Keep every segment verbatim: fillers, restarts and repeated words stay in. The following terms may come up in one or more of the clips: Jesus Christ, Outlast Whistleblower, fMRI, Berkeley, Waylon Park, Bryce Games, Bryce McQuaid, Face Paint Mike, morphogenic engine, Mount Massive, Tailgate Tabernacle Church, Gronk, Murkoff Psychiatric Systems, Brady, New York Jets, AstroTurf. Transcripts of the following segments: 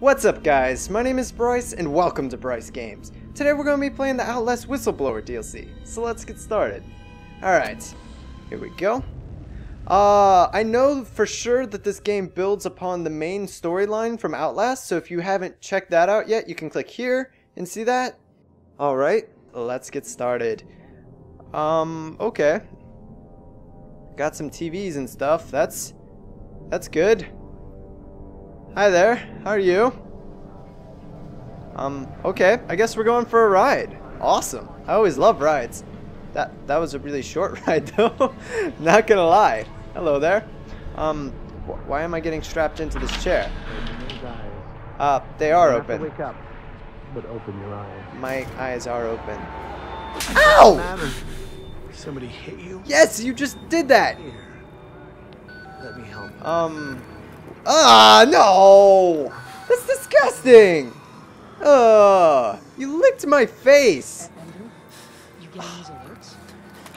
What's up guys, my name is Bryce and welcome to Bryce Games. Today we're going to be playing the Outlast Whistleblower D L C, so let's get started. Alright, here we go. Uh, I know for sure that this game builds upon the main storyline from Outlast, so if you haven't checked that out yet, you can click here and see that. Alright, let's get started. Um, okay. Got some T Vs and stuff, that's, that's good. Hi there, how are you? Um, okay, I guess we're going for a ride. Awesome, I always love rides. That that was a really short ride though, not gonna lie. Hello there. Um, wh why am I getting strapped into this chair? Uh, they are open. Wake up, but open your eyes. My eyes are open. Ow! Somebody hit you? Yes, you just did that! Here. Let me help you. Um... Ah, no! That's disgusting! Ugh! You licked my face! You getting these alerts?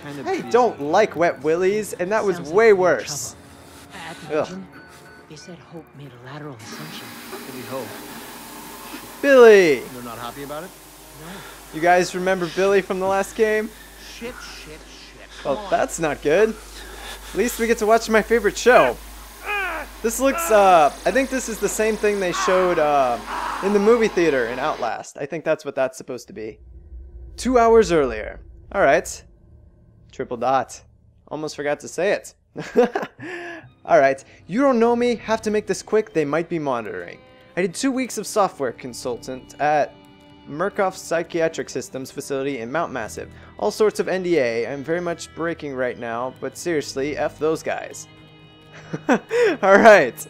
Kind of I don't easy. like wet willies, and that Sounds was way like worse. At the gym, they said Hope made a lateral assumption. Maybe Hope. Billy! They're not happy about it? No. You guys remember Billy from the last game? Shit, shit, shit. Come well, on. That's not good. At least we get to watch my favorite show. This looks, uh, I think this is the same thing they showed uh, in the movie theater in Outlast. I think that's what that's supposed to be. Two hours earlier. Alright. Triple dot. Almost forgot to say it. Alright. You don't know me. Have to make this quick. They might be monitoring. I did two weeks of software consultant at Murkoff Psychiatric Systems facility in Mount Massive. All sorts of N D A. I'm very much breaking right now, but seriously, F those guys. Alright,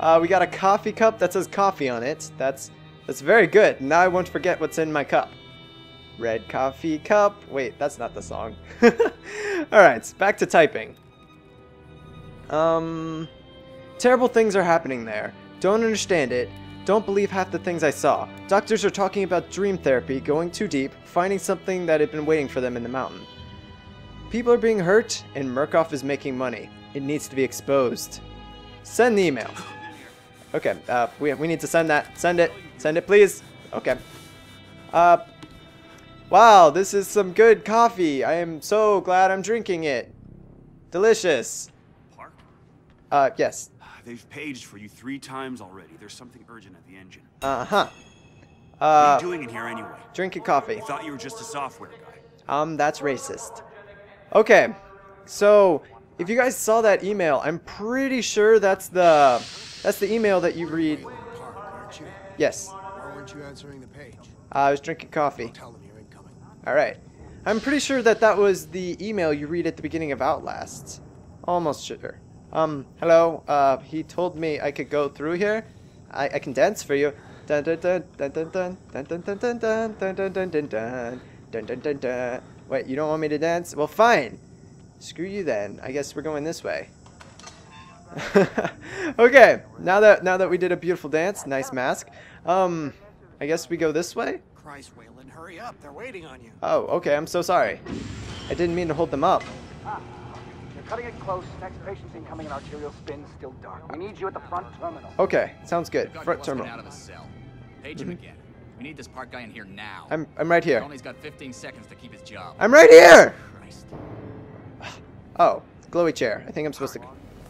uh, we got a coffee cup that says coffee on it. That's that's very good. Now I won't forget what's in my cup. Red coffee cup. Wait, that's not the song. Alright, back to typing. Um, terrible things are happening there. Don't understand it. Don't believe half the things I saw. Doctors are talking about dream therapy, going too deep, finding something that had been waiting for them in the mountain. People are being hurt, and Murkoff is making money. It needs to be exposed. Send the email. Okay, uh, we, we need to send that. Send it. Send it, please. Okay. Uh, wow, this is some good coffee. I am so glad I'm drinking it. Delicious. Park? Uh, yes. They've paged for you three times already. There's something urgent at the engine. Uh-huh. Uh, what are you doing in here anyway? Drinking coffee. I thought you were just a software guy. Um, that's racist. Okay, so... if you guys saw that email, I'm pretty sure that's the that's the email that you read. Yes. Why weren't you answering the page? I was drinking coffee. All right. I'm pretty sure that that was the email you read at the beginning of Outlast. Almost sure. Um. Hello. Uh. He told me I could go through here. I I can dance for you. Dun dun dun dun dun dun dun dun dun dun dun dun dun dun dun dun dun dun dun. Wait. You don't want me to dance? Well, fine. Screw you then. I guess we're going this way. Okay. Now that now that we did a beautiful dance, nice mask. Um, I guess we go this way. Christ, Waylon, hurry up! They're waiting on you. Oh, okay. I'm so sorry. I didn't mean to hold them up. Ah, they're cutting it close. Next patient's incoming. An arterial spin, still dark. We need you at the front terminal. Okay, sounds good. Front terminal. Out of the cell. Page him again. We need this park guy in here now. I'm I'm right here. Tony's got fifteen seconds to keep his job. I'm right here. Christ. Oh, glowy chair. I think I'm supposed to...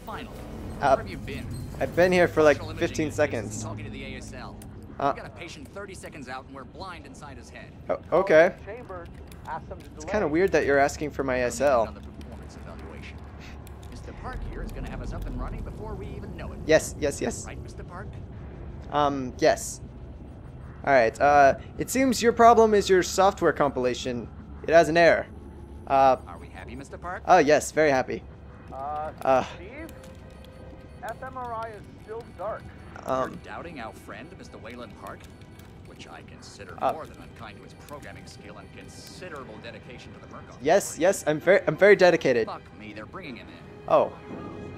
Finally. Uh, Where have you been? I've been here for like fifteen seconds. Talking to the A S L. Uh, we got a patient thirty seconds out and we're blind inside his head. Oh, okay. It's kind of weird that you're asking for my A S L. Mister Park here is going to have us up and running before we even know it. Yes, yes, yes. Right, Mister Park? Um, yes. All right. Uh, it seems your problem is your software compilation. It has an error. Uh... Happy, Mister Park? Oh, yes, very happy. Uh, uh Steve? fMRI is still dark. Um, You're doubting our friend, Mister Waylon Park, which I consider uh, more than unkind to his programming skill and considerable dedication to the Murkoff. Yes, yes, I'm very, I'm very dedicated. Fuck me, they're bringing him in. Oh,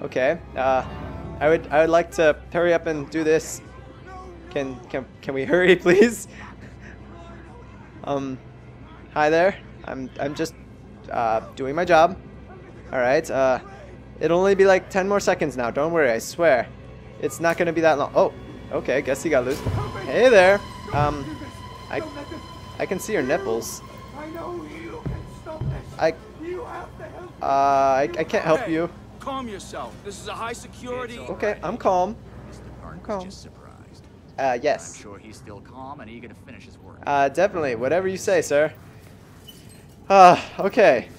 okay. Uh, I would, I would like to hurry up and do this. Can, can, can we hurry, please? um, hi there. I'm, I'm just. Uh, doing my job. Alright, uh, it'll only be like ten more seconds now. Don't worry, I swear. It's not gonna be that long. Oh, Okay, I guess he got loose. Hey there. Um, I, I can see your nipples. I know you can stop this. I, uh, I, I can't help you. Calm yourself. This is a high security. Okay, I'm calm. I'm calm. Uh, yes. I'm sure he's still calm and eager to finish his work. Uh, definitely. Whatever you say, sir. Uh, okay.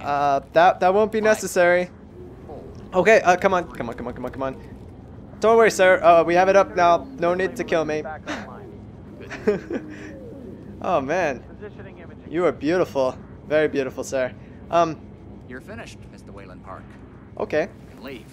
Uh, that that won't be necessary. Okay, uh, come on, come on, come on, come on, come on. Don't worry, sir. Uh, we have it up now. No need to kill me. Oh man, you are beautiful, very beautiful, sir. Um, you're finished, Mister Waylon Park. Okay. Leave.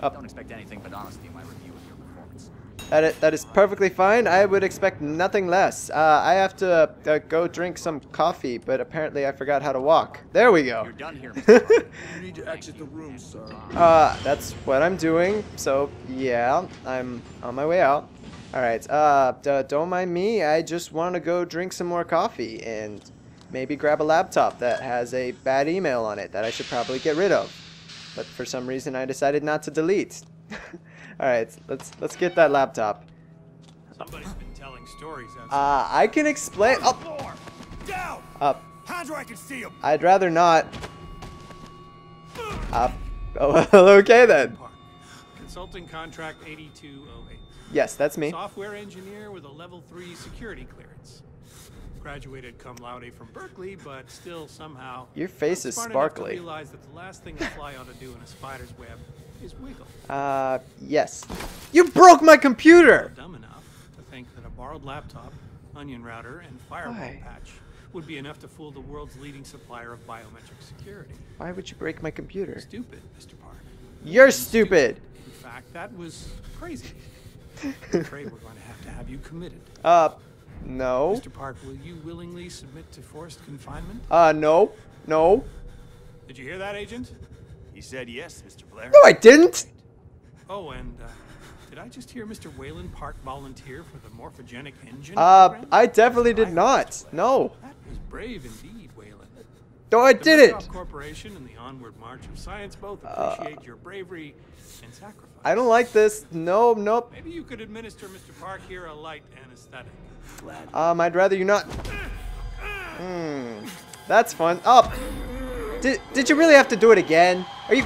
Don't expect anything but honesty in my review of your performance. That is, that is perfectly fine. I would expect nothing less. Uh, I have to uh, go drink some coffee, but apparently I forgot how to walk. There we go. You're done here, Mister Park. You need to exit the room, sir. Uh, that's what I'm doing. So yeah, I'm on my way out. All right. Uh, d don't mind me. I just want to go drink some more coffee and maybe grab a laptop that has a bad email on it that I should probably get rid of. But for some reason, I decided not to delete. All right, let's let's get that laptop. Somebody's been telling stories. Uh, I can explain. Up, down, up. I can see him. I'd rather not. Up. Oh, okay then. Consulting contract eighty-two oh eight. Yes, that's me. Software engineer with a level three security clearance. Graduated cum laude from Berkeley, but still somehow. Your face is sparkly. I realize that the last thing a fly ought to do in a spider's web is wiggle. Uh, yes. You broke my computer! Dumb enough to think that a borrowed laptop, onion router, and firewall patch would be enough to fool the world's leading supplier of biometric security. Why would you break my computer? Stupid, Mister Park. You're stupid. stupid! In fact, that was crazy. I'm afraid we're going to have to have you committed. Uh. No. Mister Park, will you willingly submit to forced confinement? Uh, no. No. Did you hear that, Agent? He said yes, Mister Blair. No, I didn't. Oh, and uh, did I just hear Mister Waylon Park volunteer for the morphogenic engine? Uh, program? I definitely did not. No. That was brave indeed, Waylon. No, I didn't. The Corporation and the Onward March of Science both appreciate uh, your bravery and sacrifice. I don't like this. No, nope. Maybe you could administer Mister Park here a light anesthetic. Um, I'd rather you not. Hmm, that's fun. Oh, did did you really have to do it again? Are you?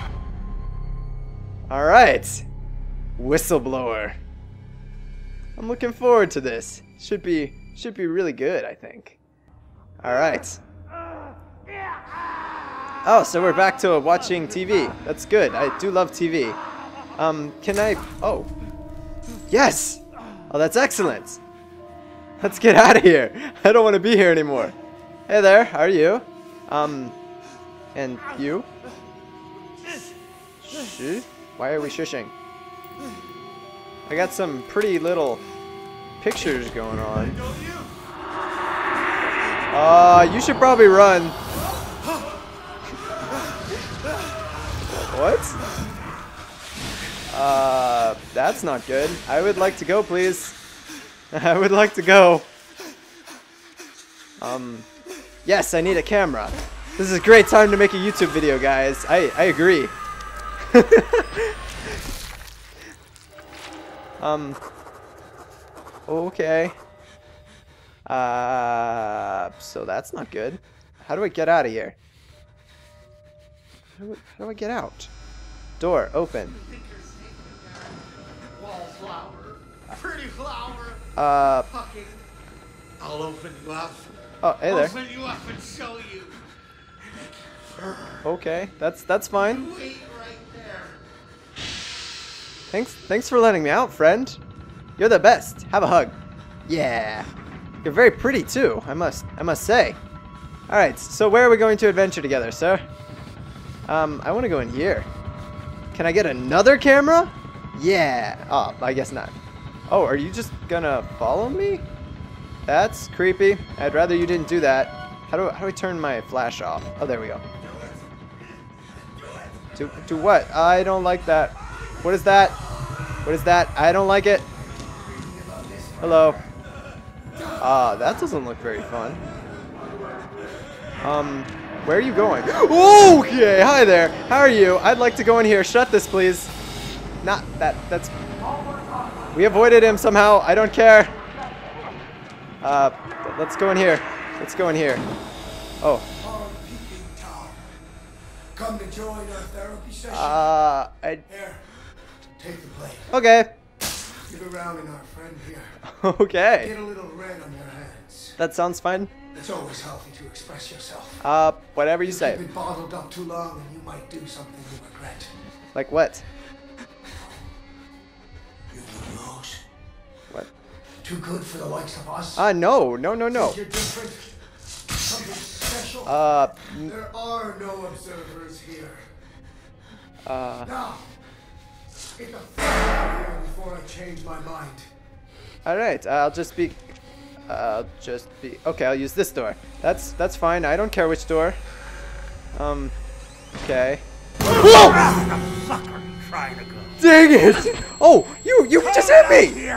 All right, whistleblower. I'm looking forward to this. Should be should be really good, I think. All right. Oh, so we're back to watching T V. That's good. I do love T V. Um, can I? Oh, yes. Oh, that's excellent. Let's get out of here. I don't want to be here anymore. Hey there, how are you? Um, and you? Shh. Why are we shushing? I got some pretty little pictures going on. Uh, you should probably run. What? Uh, that's not good. I would like to go, please. I would like to go. Um, yes, I need a camera. This is a great time to make a YouTube video, guys. I, I agree. um, okay. Uh, so that's not good. How do I get out of here? How do I, how do I get out? Door, open. Wallflower. Pretty flower. Uh, Fucking, I'll open you up. Oh, hey there. Open you up and show you. Okay, that's that's fine. You wait right there. Thanks, thanks for letting me out, friend. You're the best. Have a hug. Yeah, you're very pretty too. I must, I must say. All right, so where are we going to adventure together, sir? Um, I want to go in here. Can I get another camera? Yeah. Oh, I guess not. Oh, are you just gonna follow me? That's creepy. I'd rather you didn't do that. How do, how do I turn my flash off? Oh, there we go. Do, do what? I don't like that. What is that? What is that? I don't like it. Hello. Ah, uh, that doesn't look very fun. Um, where are you going? Okay, hi there. How are you? I'd like to go in here. Shut this, please. Not that. That's. We avoided him somehow. I don't care. Uh, let's go in here. Let's go in here. Oh. Come to join our therapy session. Uh, I... Here, take the plate. Okay. Give around in our friend here. Okay. Get a little red on your hands. That sounds fine. It's always healthy to express yourself. Uh, whatever you, you say. You've been bottled up too long, and you might do something you regret. Like what? You lose. What? Too good for the likes of us. Ah, uh, no, no, no, no. You're different. Something. Uh, there are no observers here. Uh, now, get the fuck out of here before I change my mind. All right, I'll just be. I'll just be. Okay, I'll use this door. That's that's fine. I don't care which door. Um. Okay. Whoa! Where the fuck are you trying to go? Dang it! Oh, you you just hit me!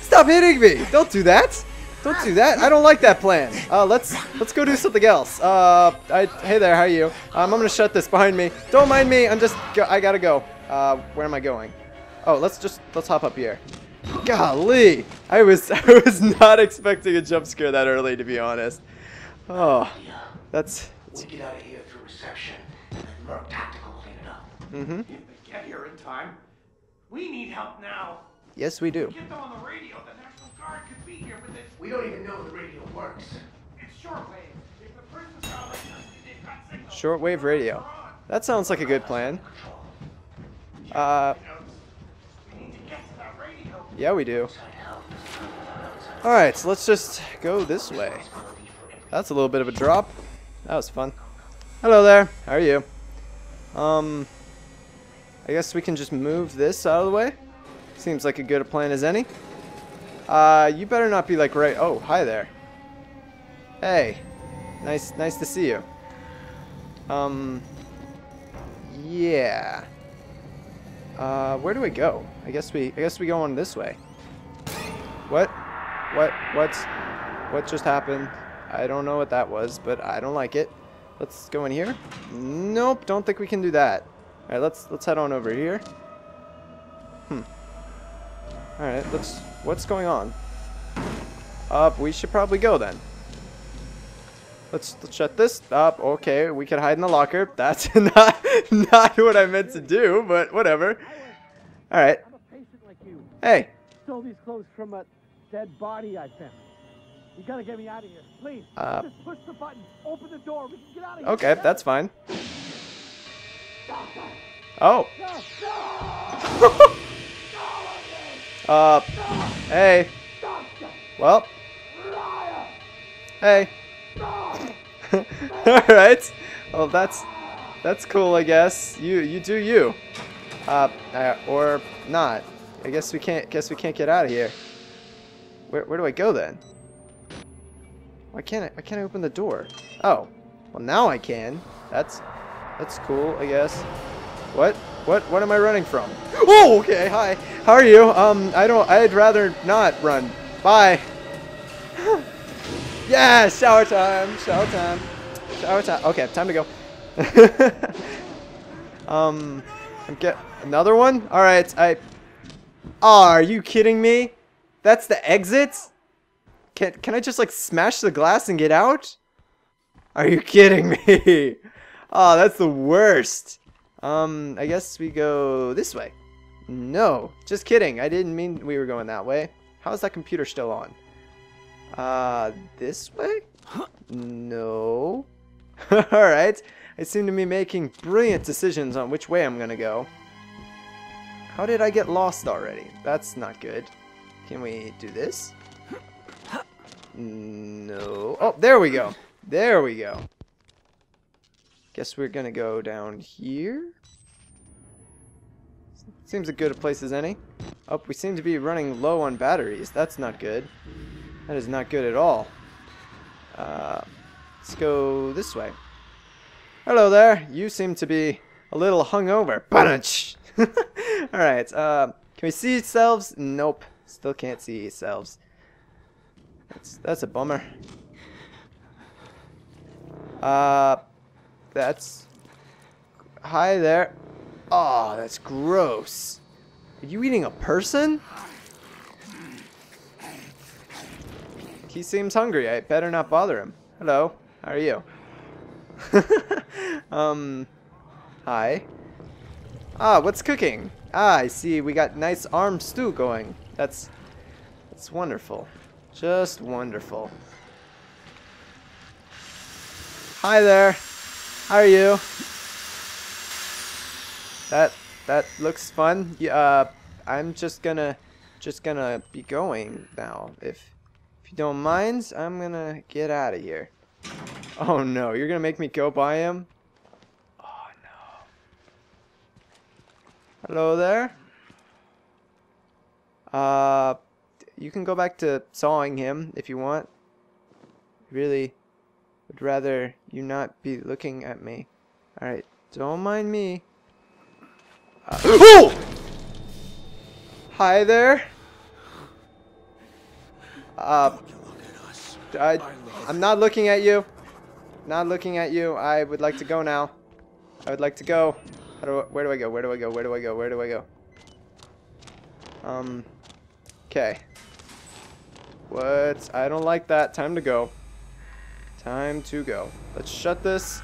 Stop hitting me! Don't do that! Don't do that. I don't like that plan. Uh, let's let's go do something else. Uh, I, hey there, how are you? Um, I'm gonna shut this behind me. Don't mind me. I'm just go, I gotta go. Uh, where am I going? Oh, let's just let's hop up here. Golly, I was I was not expecting a jump scare that early, to be honest. Oh, that's. We get out of here through reception, and then Merc Tactical clean it up. Mm-hmm. Get here in time. We need help now. Yes, we do. Get them on the radio. The National Guard could be here with it. We don't even know the radio works. It's shortwave. If the person's not like us, they've got signals. Shortwave radio. That sounds like a good plan. Uh. We need to get to that radio. Yeah, we do. All right, so let's just go this way. That's a little bit of a drop. That was fun. Hello there. How are you? Um. I guess we can just move this out of the way. Seems like a good a plan as any. Uh, you better not be like right. Oh, hi there. Hey, nice, nice to see you. Um, yeah. Uh, where do we go? I guess we, I guess we go on this way. What? What? What's? What just happened? I don't know what that was, but I don't like it. Let's go in here. Nope, don't think we can do that. All right, let's let's head on over here. Hmm. Alright, let's... What's going on? Uh, we should probably go then. Let's, let's shut this up. Okay, we could hide in the locker. That's not, not what I meant to do, but whatever. Alright. Hey. Stole these clothes from a dead body I found. You gotta get me out of here. Please, uh, just push the button. Open the door. We can get out of here. Okay, that's fine. Oh. Uh, hey. Well. Hey. Alright. Well, that's that's cool, I guess. You you do you. Uh, uh, or not. I guess we can't guess we can't get out of here. Where where do I go then? Why can't I why can't I open the door? Oh. Well, now I can. That's that's cool, I guess. What? What? What am I running from? Oh, okay. Hi. How are you? Um, I don't. I'd rather not run. Bye. Yeah. Shower time. Shower time. Shower time. Okay. Time to go. um, I'm get another one. All right. I. Oh, are you kidding me? That's the exit? Can Can I just like smash the glass and get out? Are you kidding me? Oh, that's the worst. Um, I guess we go this way. No, just kidding. I didn't mean we were going that way. How is that computer still on? Uh, this way? No. Alright. I seem to be making brilliant decisions on which way I'm gonna go. How did I get lost already? That's not good. Can we do this? No. Oh, there we go. There we go. Guess we're gonna go down here. Seems a good a place as any. Oh, we seem to be running low on batteries. That's not good. That is not good at all. Uh, let's go this way. Hello there. You seem to be a little hungover. Bunch. All right. Uh, can we see ourselves? Nope. Still can't see ourselves. That's that's a bummer. Uh. That's... Hi there. Oh, that's gross. Are you eating a person? He seems hungry. I better not bother him. Hello. How are you? um, hi. Ah, what's cooking? Ah, I see. We got nice arm stew going. That's, that's wonderful. Just wonderful. Hi there. How are you? That that looks fun. Yeah, uh, I'm just gonna just gonna be going now. If if you don't mind, I'm gonna get out of here. Oh no, you're gonna make me go by him? Oh no. Hello there. Uh, you can go back to sawing him if you want. Really, would rather you not be looking at me. All right, don't mind me. Uh, oh! Hi there. Uh, I, I'm not looking at you. Not looking at you. I would like to go now. I would like to go. How do I, where do I go? Where do I go? Where do I go? Where do I go? Um. Okay. What? I don't like that. Time to go. Time to go. Let's shut this.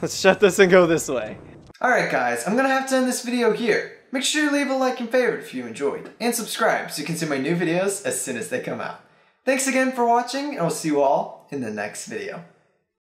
Let's shut this and go this way. Alright guys, I'm gonna have to end this video here. Make sure you leave a like and favorite if you enjoyed, and subscribe so you can see my new videos as soon as they come out. Thanks again for watching, and I'll see you all in the next video.